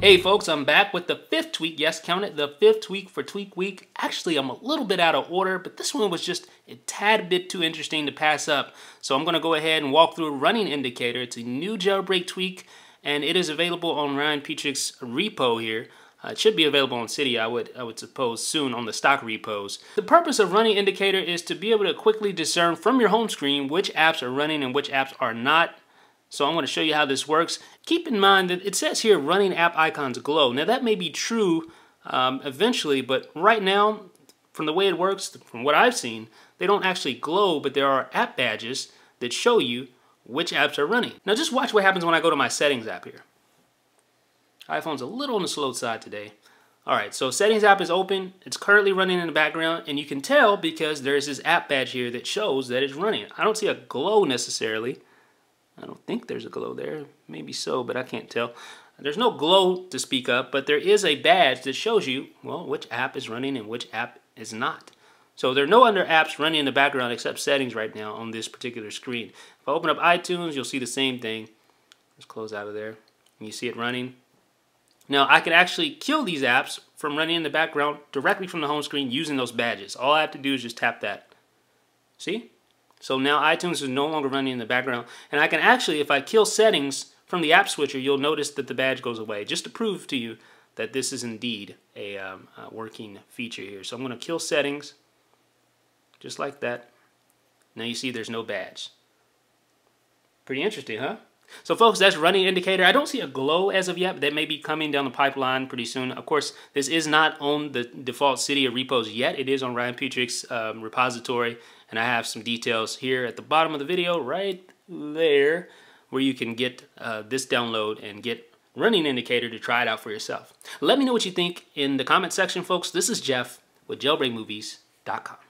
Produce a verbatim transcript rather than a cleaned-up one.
Hey folks, I'm back with the fifth tweak. Yes, count it, the fifth tweak for Tweak Week. Actually, I'm a little bit out of order, but this one was just a tad bit too interesting to pass up. So I'm gonna go ahead and walk through Running Indicator. It's a new jailbreak tweak, and it is available on Ryan Petrich's repo here. Uh, it should be available on Cydia, I would, I would suppose, soon on the stock repos. The purpose of Running Indicator is to be able to quickly discern from your home screen which apps are running and which apps are not. So I'm going to show you how this works. Keep in mind that it says here running app icons glow. Now that may be true um, eventually, but right now, from the way it works, from what I've seen, they don't actually glow, but there are app badges that show you which apps are running. Now just watch what happens when I go to my settings app here. iPhone's a little on the slow side today. All right, so settings app is open. It's currently running in the background, and you can tell because there's this app badge here that shows that it's running. I don't see a glow necessarily. I don't think there's a glow there. Maybe so, but I can't tell. There's no glow to speak of, but there is a badge that shows you, well, which app is running and which app is not. So there are no other apps running in the background except settings right now on this particular screen. If I open up iTunes, you'll see the same thing. Let's close out of there. And you see it running. Now, I can actually kill these apps from running in the background directly from the home screen using those badges. All I have to do is just tap that. See? So now iTunes is no longer running in the background. And I can actually, if I kill settings from the app switcher, you'll notice that the badge goes away, just to prove to you that this is indeed a, um, a working feature here. So I'm going to kill settings, just like that. Now you see there's no badge. Pretty interesting, huh? So folks, that's Running Indicator. I don't see a glow as of yet, but that may be coming down the pipeline pretty soon. Of course, this is not on the default Cydia repos yet. It is on Ryan Petrich's um, repository, and I have some details here at the bottom of the video right there where you can get uh, this download and get Running Indicator to try it out for yourself. Let me know what you think in the comment section, folks. This is Jeff with Jailbreak Movies dot com.